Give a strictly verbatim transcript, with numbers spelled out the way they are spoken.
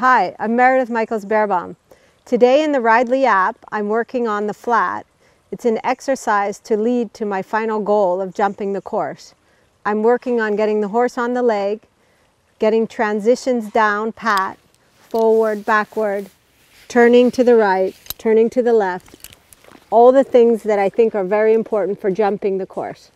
Hi, I'm Meredith Michaels-Beerbaum. Today in the Ridely app, I'm working on the flat. It's an exercise to lead to my final goal of jumping the course. I'm working on getting the horse on the leg, getting transitions down, pat, forward, backward, turning to the right, turning to the left, all the things that I think are very important for jumping the course.